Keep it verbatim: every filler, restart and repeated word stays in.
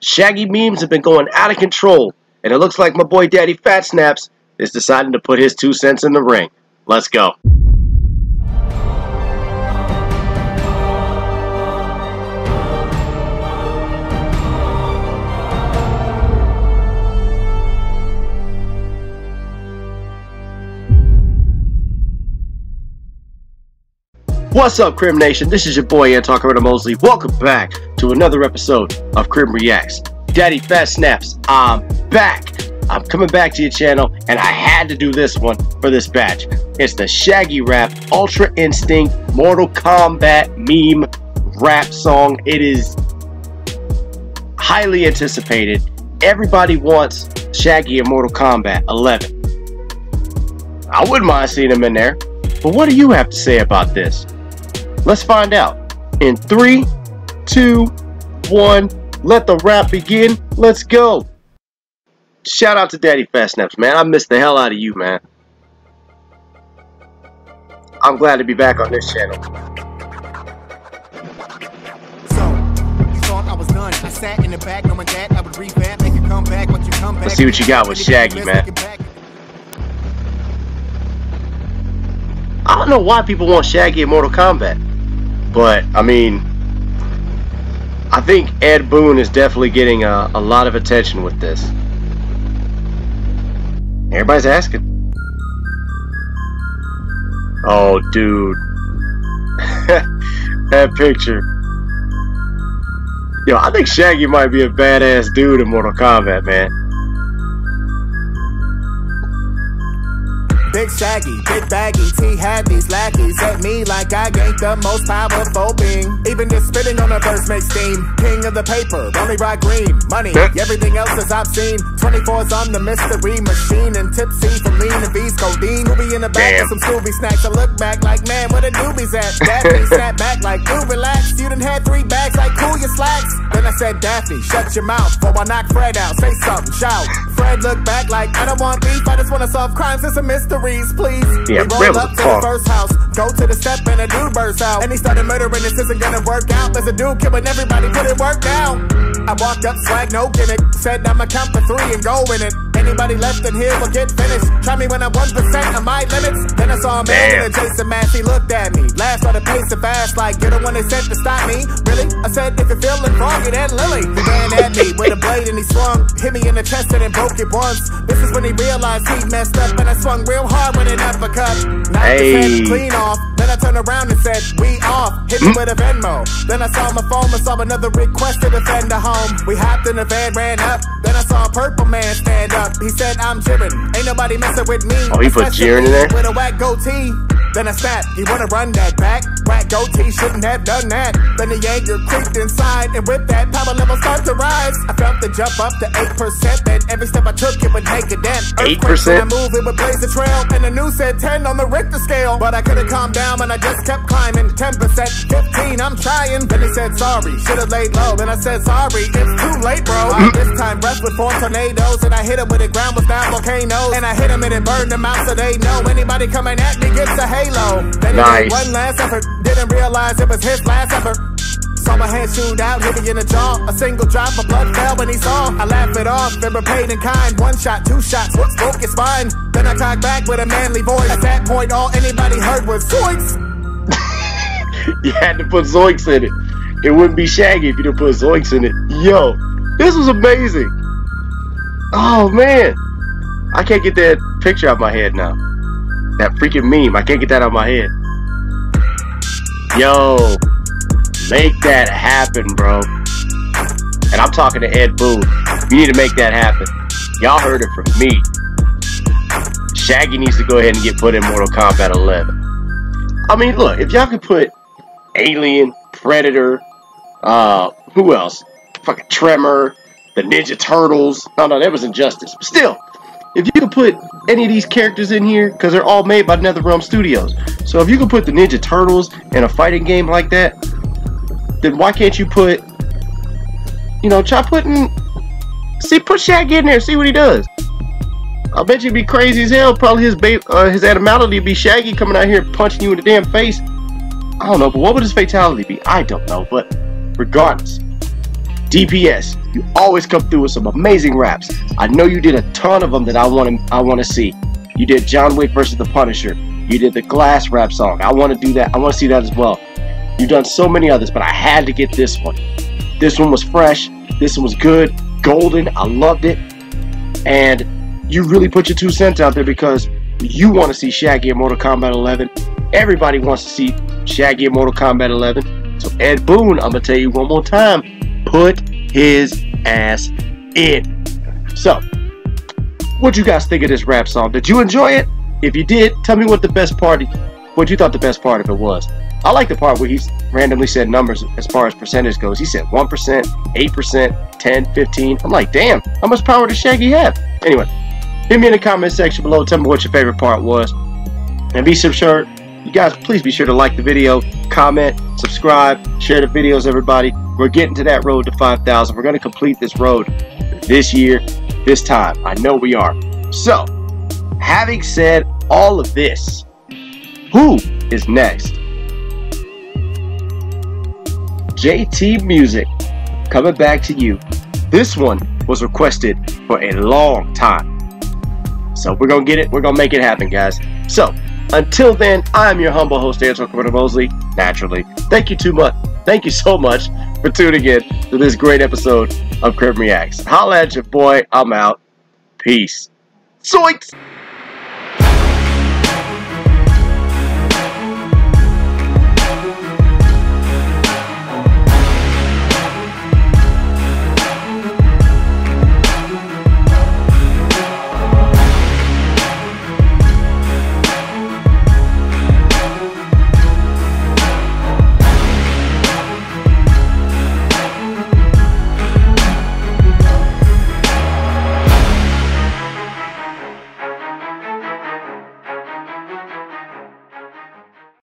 Shaggy memes have been going out of control, and it looks like my boy Daddy Fat Snaps is deciding to put his two cents in the ring. Let's go. What's up, Krim Nation? This is your boy Ed Cumberto Mosley. Welcome back to another episode of Krim Reacts. Daddy Fat Snaps, I'm back. I'm coming back to your channel, and I had to do this one for this batch. It's the Shaggy Rap Ultra Instinct Mortal Kombat meme rap song. It is highly anticipated. Everybody wants Shaggy in Mortal Kombat eleven. I wouldn't mind seeing him in there, but what do you have to say about this? Let's find out. In three, two, one, let the rap begin. Let's go. Shout out to Daddy Fatsnaps, man. I miss the hell out of you, man. I'm glad to be back on this channel. Let's see what you got with Shaggy, man. I don't know why people want Shaggy in Mortal Kombat, but I mean, I think Ed Boon is definitely getting a, a lot of attention with this. Everybody's asking. Oh, dude. That picture. Yo, I think Shaggy might be a badass dude in Mortal Kombat, man. Big Shaggy, big baggy, T had these lackeys at me like I ain't the most powerful being. Even just spitting on the verse makes steam. King of the paper, only ride green. Money, everything else is obscene. twenty-four's on the mystery machine. And tipsy from lean and V's codeine. We'll be in the back with some Scooby snacks. I look back like, man, where the newbies at? Daphne sat back like, cool, relax. You done had three bags like, cool, your slacks. Then I said, Daphne, shut your mouth. Or I knock Fred out, say something, shout. Fred looked back like, I don't want beef, I just want to solve crimes. It's a mystery. Please, yeah, we rolled up to the first house, go to the step and a dude burst out. And he started murdering, this isn't gonna work out. There's a dude killing everybody, put it work down. I walked up, swag, no gimmick. Said I'ma count for three and go in it. Anybody left in here will get finished. Try me when I'm one percent of my limits. Then I saw a man in a Jason Mass, he looked at me. Last on the pace of fast, like you're the one they sent to stop me. Really? I said, if you're feeling wrong, you're that Lily. He ran at me with a blade and he swung. Hit me in the chest and then broke it once. This is when he realized he messed up, and I swung real hard with an uppercut. Knocked his head clean off. Then I turned around and said, we off. Hit me with a Venmo. Then I saw my phone and saw another request to defend the home. We hopped in the van, ran up. Then I saw a purple man stand up. He said, I'm jibbing. Ain't nobody messing with me. Oh, he put jeering in there? With a whack goatee. Then I snapped. You wanna run that back? Whack goatee shouldn't have done that. Then the anger creeped inside. And with that, power level started to rise. I felt the jump up to eight percent. And every step I took, it would take a dent. eight percent? I move, it would blaze the trail. And the news said ten on the Richter scale. But I couldn't calm down, and I just kept climbing. ten percent, fifteen, I'm trying. Then he said, sorry. Should've laid low. Then I said, sorry. It's too late, bro. All this time, rest with four tornadoes. And I hit him with the ground with down volcanoes. And I hit him and it burned him out, so they know anybody coming at me gets a halo. Then nice. He did one last effort. Didn't realize it was his last effort. Saw my hand shoot out, hit me in the jaw. A single drop of blood fell when he saw. I laughed it off, remember pain and kind. One shot, two shots, whoops, broke his spine. Then I cocked back with a manly voice. At that point, all anybody heard was zoinks. You had to put zoinks in it. It wouldn't be Shaggy if you didn't put zoinks in it. Yo, this was amazing. Oh man, I can't get that picture out of my head now. That freaking meme, I can't get that out of my head. Yo, make that happen, bro. And I'm talking to Ed Boon. You need to make that happen. Y'all heard it from me. Shaggy needs to go ahead and get put in Mortal Kombat eleven. I mean, look, if y'all could put Alien, Predator, uh, who else? Fucking Tremor. The Ninja Turtles. No, no, that was Injustice. But still, if you could put any of these characters in here, because they're all made by NetherRealm Studios. So if you could put the Ninja Turtles in a fighting game like that, then why can't you put, you know, try putting, see, put Shaggy in there, see what he does. I bet you'd be crazy as hell. Probably his ba uh, his animality would be Shaggy coming out here and punching you in the damn face. I don't know, but what would his fatality be? I don't know, but regardless. D P S, you always come through with some amazing raps. I know you did a ton of them that I want to I want to see. You did John Wick versus The Punisher. You did the Glass rap song. I want to do that. I want to see that as well. You've done so many others, but I had to get this one. This one was fresh. This one was good, golden. I loved it. And you really put your two cents out there because you want to see Shaggy in Mortal Kombat eleven. Everybody wants to see Shaggy in Mortal Kombat eleven. So Ed Boon, I'm going to tell you one more time, put his ass in. So, what you guys think of this rap song? Did you enjoy it? If you did, tell me what the best part, what you thought the best part of it was. I like the part where he randomly said numbers as far as percentage goes. He said one percent, eight percent, ten, fifteen. I'm like, damn, how much power does Shaggy have? Anyway, hit me in the comment section below. Tell me what your favorite part was. And be sure, you guys, please be sure to like the video, comment, subscribe, share the videos, everybody. We're getting to that road to five thousand. We're going to complete this road this year, this time. I know we are. So, having said all of this, who is next? J T Music, coming back to you. This one was requested for a long time. So, we're going to get it. We're going to make it happen, guys. So, until then, I'm your humble host, Cumberto Mosley, naturally. Thank you too much. Thank you so much for tuning in to this great episode of Krim Reacts. Holla at your boy. I'm out. Peace. Zoinks!